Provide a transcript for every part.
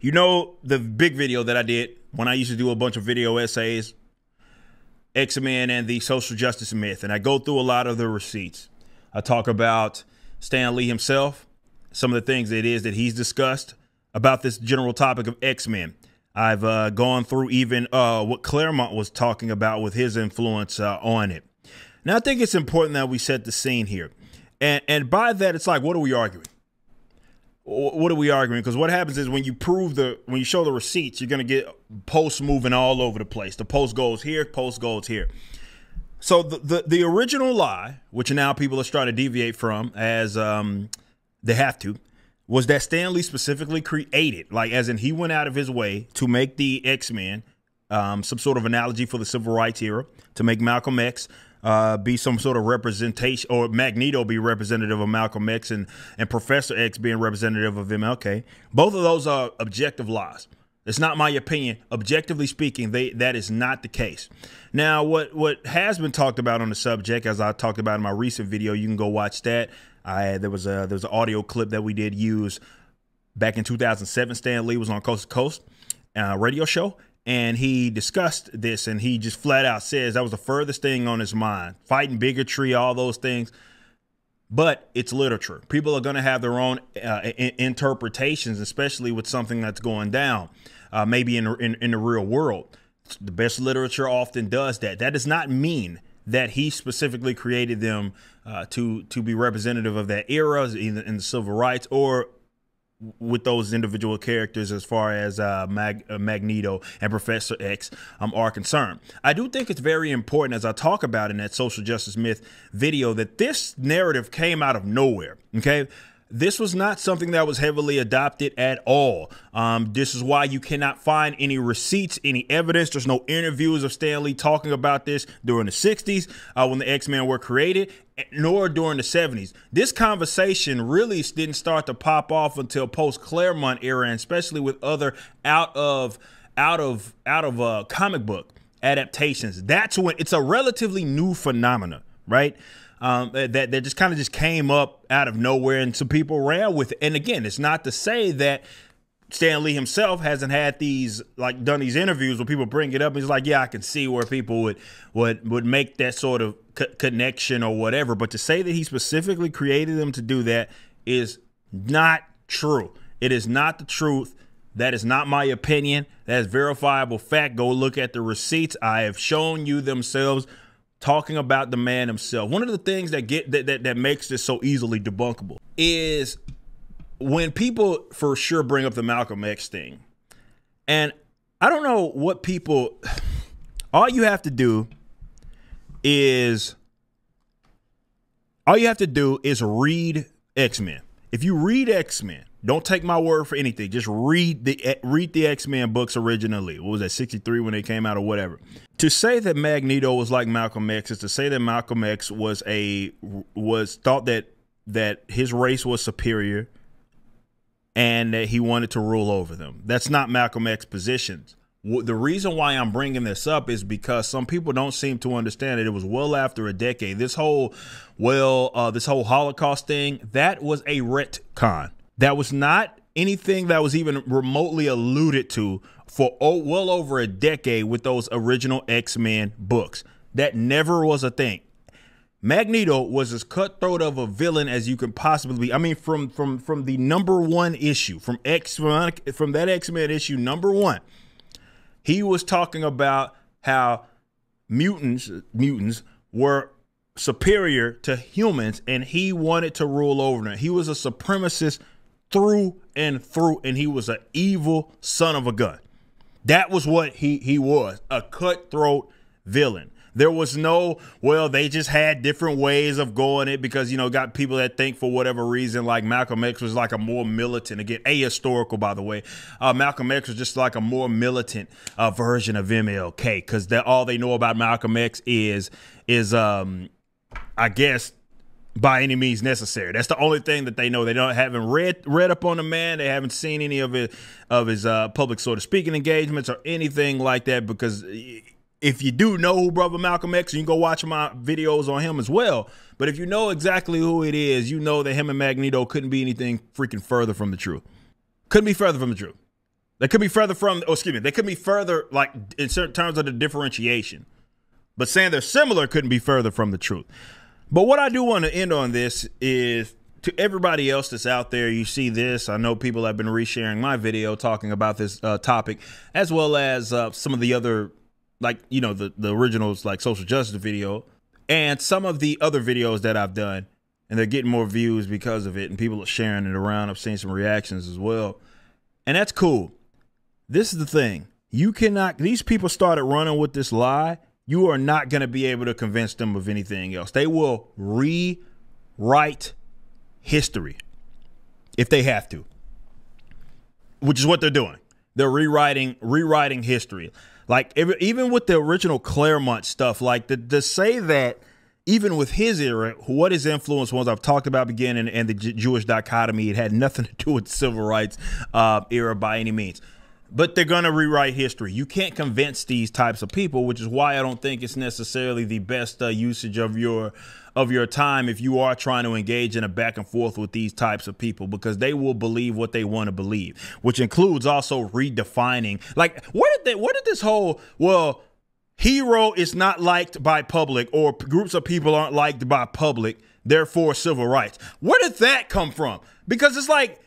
You know the big video that I did when I used to do a bunch of video essays, X-Men and the social justice myth. And I go through a lot of the receipts. I talk about Stan Lee himself, some of the things it is that he's discussed about this general topic of X-Men. I've gone through even what Claremont was talking about with his influence on it. Now, I think it's important that we set the scene here. And by that, it's like, what are we arguing? What are we arguing? Because what happens is when you prove the, when you show the receipts, you're going to get posts moving all over the place. The post goes here, post goes here. So the original lie, which now people are trying to deviate from as they have to, was that Stan Lee specifically created, like as in he went out of his way to make the X-Men some sort of analogy for the civil rights era, to make Malcolm X be some sort of representation, or Magneto be representative of Malcolm X and Professor X being representative of MLK. Both of those are objective lies. It's not my opinion. Objectively speaking, that is not the case. Now, what has been talked about on the subject, as I talked about in my recent video, you can go watch that. There was an audio clip that we did use back in 2007. Stan Lee was on Coast to Coast radio show. And he discussed this, and he just flat out says that was the furthest thing on his mind, fighting bigotry, all those things. But it's literature. People are going to have their own interpretations, especially with something that's going down, maybe in the real world. The best literature often does that. That does not mean that he specifically created them to be representative of that era, either in the civil rights or with those individual characters as far as Magneto and Professor X are concerned. I do think it's very important, as I talk about in that social justice myth video, that this narrative came out of nowhere. Okay, this was not something that was heavily adopted at all. This is why you cannot find any receipts, any evidence. There's no interviews of Stan Lee talking about this during the 60s when the X-Men were created, nor during the 70s. This conversation really didn't start to pop off until post-Claremont era, and especially with other out of comic book adaptations. That's when it's a relatively new phenomena, right? That just kind of just came up out of nowhere, and some people ran with it. And again, it's not to say that Stan Lee himself hasn't had these, like, done these interviews where people bring it up. And he's like, yeah, I can see where people would make that sort of connection or whatever. But to say that he specifically created them to do that is not true. It is not the truth. That is not my opinion. That is verifiable fact. Go look at the receipts. I have shown you themselves talking about the man himself. One of the things that makes this so easily debunkable is when people for sure bring up the Malcolm X thing. And I don't know what people, all you have to do is read X-Men. If you read X-Men, don't take my word for anything. Just read the X-Men books originally. What was that, 63 when they came out or whatever? To say that Magneto was like Malcolm X is to say that Malcolm X thought that his race was superior and that he wanted to rule over them. That's not Malcolm X's positions. The reason why I'm bringing this up is because some people don't seem to understand that it was well after a decade. This whole Holocaust thing, that was a retcon. That was not anything that was even remotely alluded to for well over a decade with those original X-Men books. That never was a thing. Magneto was as cutthroat of a villain as you can possibly be. I mean, from the number one issue, from that X-Men issue number one, he was talking about how mutants were superior to humans, and he wanted to rule over them. He was a supremacist through and through, and he was an evil son of a gun. That was what he was, a cutthroat villain. There was no, well, they just had different ways of going it because, you know, got people that think for whatever reason, like Malcolm X was like a more militant, again, ahistorical, by the way. Malcolm X was just like a more militant version of MLK because all they know about Malcolm X is I guess, by any means necessary. That's the only thing that they know. They haven't read up on the man. They haven't seen any of his public sort of speaking engagements or anything like that, because if you do know who brother Malcolm X, you can go watch my videos on him as well. But if you know exactly who it is, you know that him and Magneto couldn't be anything freaking further from the truth. Couldn't be further from the truth. They could be further from, oh, excuse me, they could be further, like, in certain terms of the differentiation. But saying they're similar couldn't be further from the truth. But what I do want to end on this is, to everybody else that's out there, you see this. I know people have been resharing my video talking about this topic, as well as some of the other, like, you know, the originals, like social justice video, and some of the other videos that I've done. And they're getting more views because of it, and people are sharing it around. I've seen some reactions as well. And that's cool. This is the thing. You cannot, these people started running with this lie. You are not going to be able to convince them of anything else. They will rewrite history if they have to, which is what they're doing. They're rewriting history. Like, even with the original Claremont stuff, like, to say that even with his era, what his influence was, I've talked about beginning, and the Jewish dichotomy, it had nothing to do with the civil rights era by any means. But they're going to rewrite history. You can't convince these types of people, which is why I don't think it's necessarily the best usage of your time if you are trying to engage in a back and forth with these types of people, because they will believe what they want to believe, which includes also redefining. Like, where did this whole, well, hero is not liked by public, or groups of people aren't liked by public, therefore civil rights. Where did that come from? Because it's like,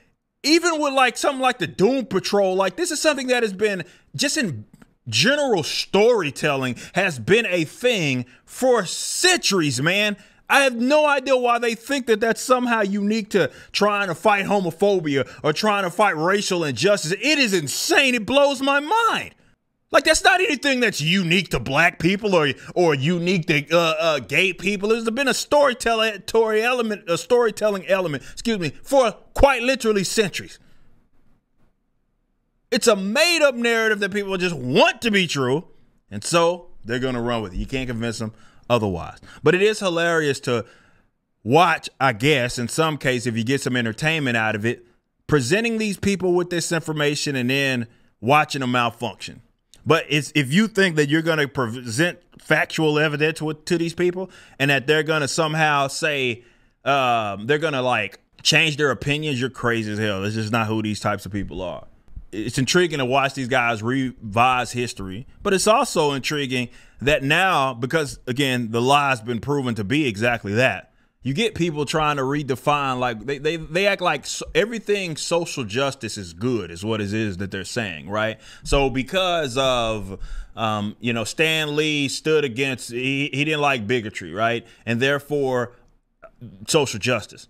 even with like something like the Doom Patrol, like, this is something that has been just in general storytelling has been a thing for centuries, man. I have no idea why they think that that's somehow unique to trying to fight homophobia or trying to fight racial injustice. It is insane. It blows my mind. Like, that's not anything that's unique to black people or unique to gay people. There's been a storytelling element, excuse me, for quite literally centuries. It's a made-up narrative that people just want to be true, and so they're going to run with it. You can't convince them otherwise. But it is hilarious to watch, I guess, in some case, if you get some entertainment out of it, presenting these people with this information and then watching them malfunction. But it's, if you think that you're going to present factual evidence to these people, and that they're going to somehow say they're going to, like, change their opinions, you're crazy as hell. That's just not who these types of people are. It's intriguing to watch these guys revise history, but it's also intriguing that now, because, again, the lie's been proven to be exactly that, you get people trying to redefine, like, they act like everything social justice is good, is what it is that they're saying, right? So because of, you know, Stan Lee stood against, he didn't like bigotry, right? And therefore, social justice.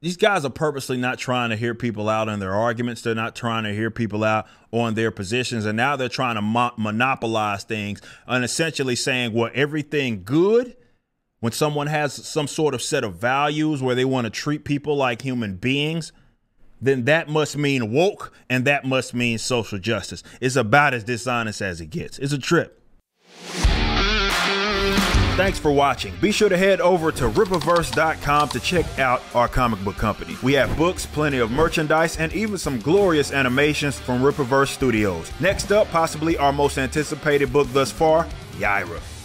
These guys are purposely not trying to hear people out on their arguments. They're not trying to hear people out on their positions. And now they're trying to monopolize things and essentially saying, well, everything good, when someone has some sort of set of values where they want to treat people like human beings, then that must mean woke, and that must mean social justice. It's about as dishonest as it gets. It's a trip. Thanks for watching. Be sure to head over to Rippaverse.com to check out our comic book company. We have books, plenty of merchandise, and even some glorious animations from Rippaverse Studios. Next up, possibly our most anticipated book thus far, Yaira.